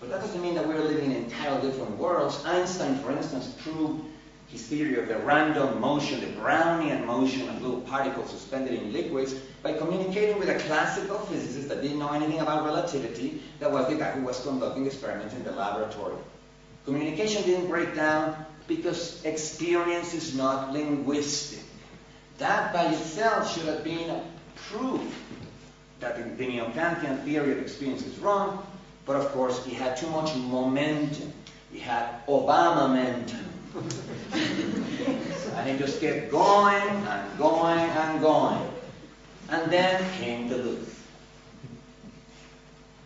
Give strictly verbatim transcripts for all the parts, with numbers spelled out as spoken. But that doesn't mean that we're living in entirely different worlds. Einstein, for instance, proved his theory of the random motion, the Brownian motion of little particles suspended in liquids, by communicating with a classical physicist that didn't know anything about relativity, that was the guy who was conducting experiments in the laboratory. Communication didn't break down because experience is not linguistic. That by itself should have been a proof that the, the neo-Kantian theory of experience is wrong, but of course it had too much momentum. It had Obama-mentum. And it just kept going and going and going. And then came Duluth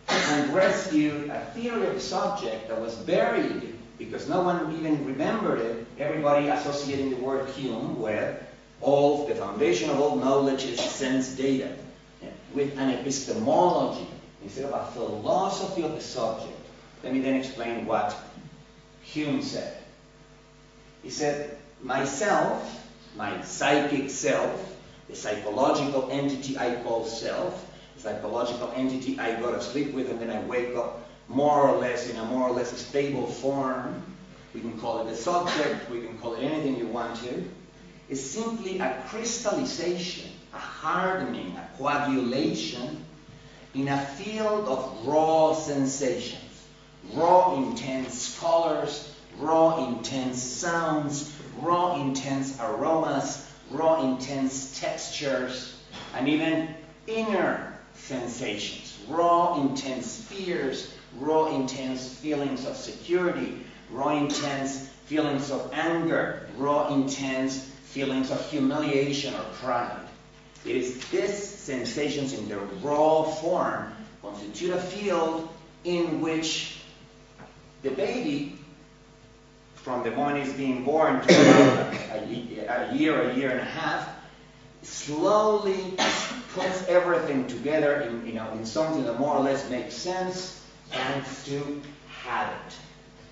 and rescued a theory of the subject that was buried because no one even remembered it, everybody associating the word Hume with all the foundation of all knowledge is sense data, with an epistemology instead of a philosophy of the subject. Let me then explain what Hume said. He said, myself, my psychic self, the psychological entity I call self, the psychological entity I go to sleep with and then I wake up more or less in a more or less stable form, we can call it the subject, we can call it anything you want to, is simply a crystallization, a hardening, a coagulation in a field of raw sensations, raw intense colors, raw intense sounds, raw intense aromas, raw intense textures, and even inner sensations, raw intense fears, raw intense feelings of security, raw intense feelings of anger, raw intense feelings of humiliation or pride. It is these sensations in their raw form constitute a field in which the baby, from the moment he's being born to a, a, a year, a year and a half, slowly puts everything together in, you know, in something that more or less makes sense, thanks to habit,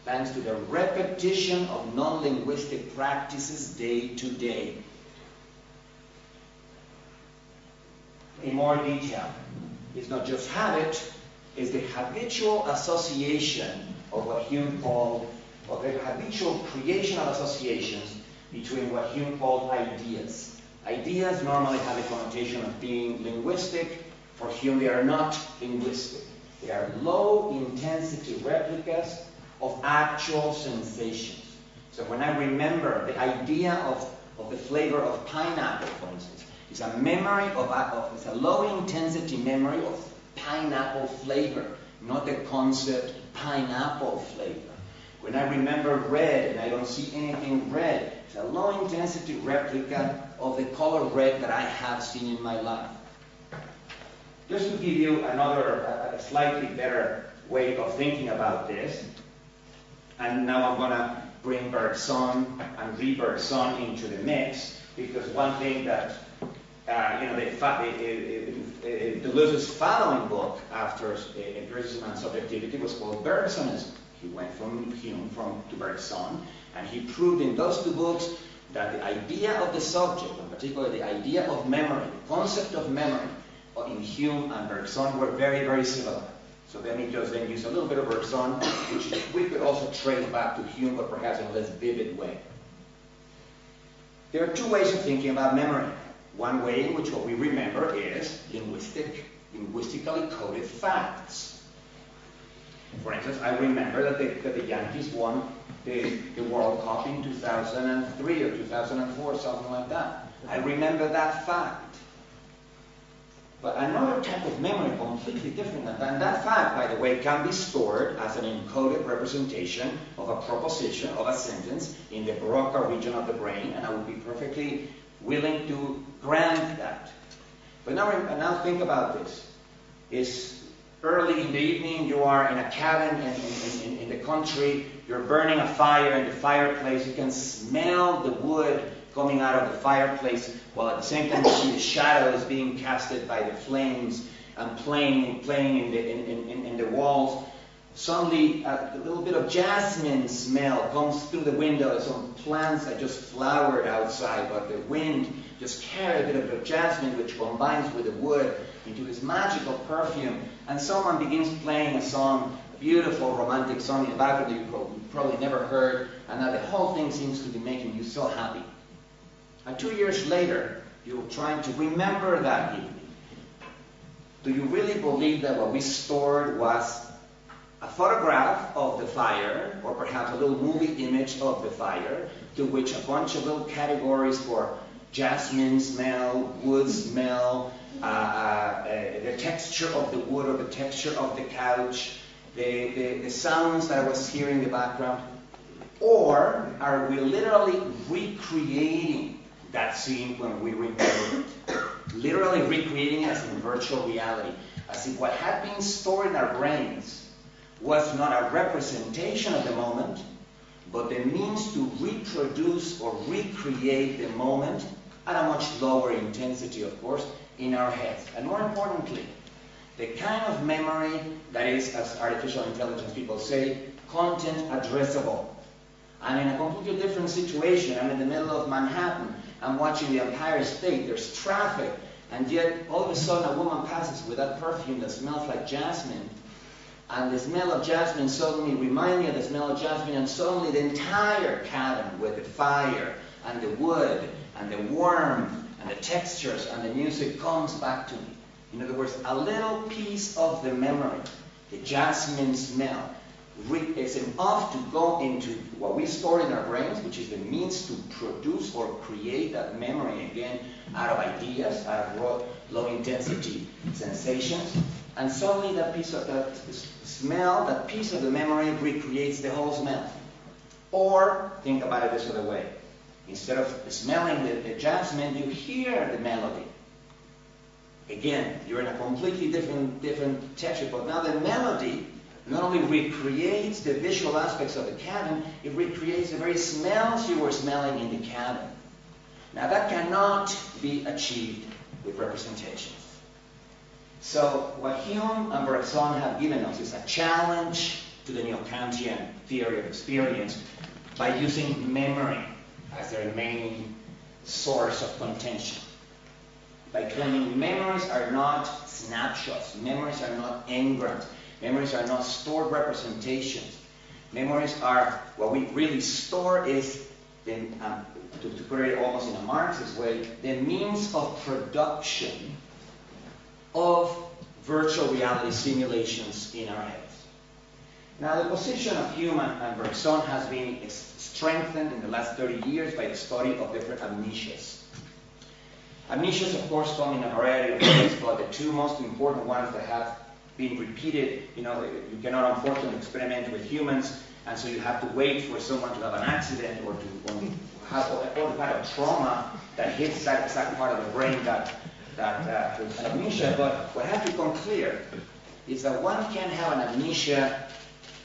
thanks to the repetition of non-linguistic practices day to day. In more detail, it's not just habit, it's the habitual association of what Hume called of the habitual creation of associations between what Hume called ideas. Ideas normally have a connotation of being linguistic. For Hume, they are not linguistic. They are low-intensity replicas of actual sensations. So when I remember the idea of, of the flavor of pineapple, for instance, it's a memory of, of it's a low-intensity memory of pineapple flavor, not the concept pineapple flavor. When I remember red and I don't see anything red, it's a low-intensity replica of the color red that I have seen in my life. Just to give you another, a, a slightly better way of thinking about this, and now I'm going to bring Bergson and Henri Bergson into the mix, because one thing that, uh, you know, the, the, the, Deleuze's following book after empiricism and subjectivity was called Bergsonism. He went from Hume from, to Bergson, and he proved in those two books that the idea of the subject, and particularly the idea of memory, the concept of memory, in Hume and Bergson were very, very similar. So let me just then use a little bit of Bergson, which we could also trace back to Hume, but perhaps in a less vivid way. There are two ways of thinking about memory. One way in which what we remember is linguistic, linguistically coded facts. For instance, I remember that the, that the Yankees won the, the World Cup in two thousand three or two thousand four, something like that. I remember that fact. But another type of memory, completely different than that, and that fact, by the way, can be stored as an encoded representation of a proposition, of a sentence, in the Broca region of the brain, and I would be perfectly willing to grant that. But now, now think about this. It's early in the evening, you are in a cabin in, in, in, in the country, you're burning a fire in the fireplace, you can smell the wood coming out of the fireplace, while at the same time you see the shadows being casted by the flames and playing, playing in, the, in, in, in the walls. Suddenly, a little bit of jasmine smell comes through the window, some plants that just flowered outside, but the wind just carry a bit of the jasmine which combines with the wood into this magical perfume, and someone begins playing a song, a beautiful romantic song in the background that you probably never heard, and now the whole thing seems to be making you so happy. And two years later, you're trying to remember that evening. Do you really believe that what we stored was a photograph of the fire, or perhaps a little movie image of the fire, to which a bunch of little categories for jasmine smell, wood smell, uh, uh, the texture of the wood or the texture of the couch, the, the, the sounds that I was hearing in the background? Or are we literally recreating that scene when we remember it? Literally recreating it as in virtual reality, as if what had been stored in our brains was not a representation of the moment, but the means to reproduce or recreate the moment at a much lower intensity, of course, in our heads. And more importantly, the kind of memory that is, as artificial intelligence people say, content addressable. I'm in a completely different situation. I'm in the middle of Manhattan. I'm watching the Empire State. There's traffic. And yet, all of a sudden, a woman passes with that perfume that smells like jasmine. And the smell of jasmine suddenly reminds me of the smell of jasmine, and suddenly the entire cabin with the fire and the wood and the warmth and the textures and the music comes back to me. In other words, a little piece of the memory, the jasmine smell, is enough to go into what we store in our brains, which is the means to produce or create that memory again out of ideas, out of raw, low-intensity sensations. And suddenly that piece of that smell, that piece of the memory recreates the whole smell. Or, think about it this other way. Instead of smelling the, the jasmine, you hear the melody. Again, you're in a completely different, different texture, but now the melody not only recreates the visual aspects of the cabin, it recreates the very smells you were smelling in the cabin. Now that cannot be achieved with representations. So what Hume and Bergson have given us is a challenge to the Neo-Kantian theory of experience by using memory as their main source of contention. By claiming memories are not snapshots, memories are not engrams, memories are not stored representations. Memories are, what we really store is, the, um, to, to put it almost in a Marxist way, the means of production of virtual reality simulations in our heads. Now, the position of Hume and Bergson has been strengthened in the last thirty years by the study of different amnesias. Amnesias, of course, come in a variety of ways, but the two most important ones that have been repeated, you know, you cannot unfortunately experiment with humans, and so you have to wait for someone to have an accident or to or have all the kind of trauma that hits that exact part of the brain that that uh, amnesia, but what has become clear is that one can have an amnesia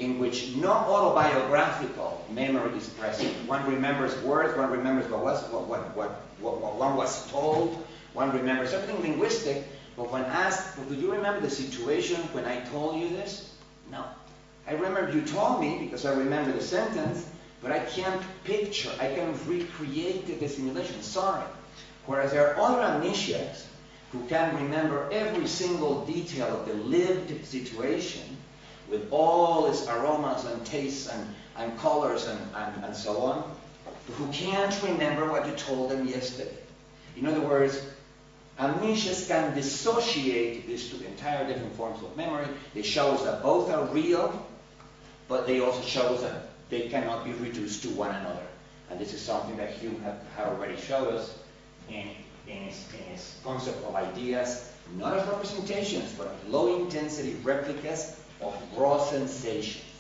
in which no autobiographical memory is present. One remembers words, one remembers what was what what what, what, what one was told, one remembers everything linguistic, but when asked, well, do you remember the situation when I told you this? No. I remember you told me because I remember the sentence, but I can't picture, I can't recreate the simulation, sorry. Whereas there are other amnesiacs who can remember every single detail of the lived situation with all its aromas and tastes and, and colors and, and, and so on, but who can't remember what you told them yesterday. In other words, amnesias can dissociate these two entire different forms of memory. They show us that both are real, but they also show us that they cannot be reduced to one another. And this is something that Hume had already showed us in, in, his, in his concept of ideas, not as representations, but as low-intensity replicas of raw sensations.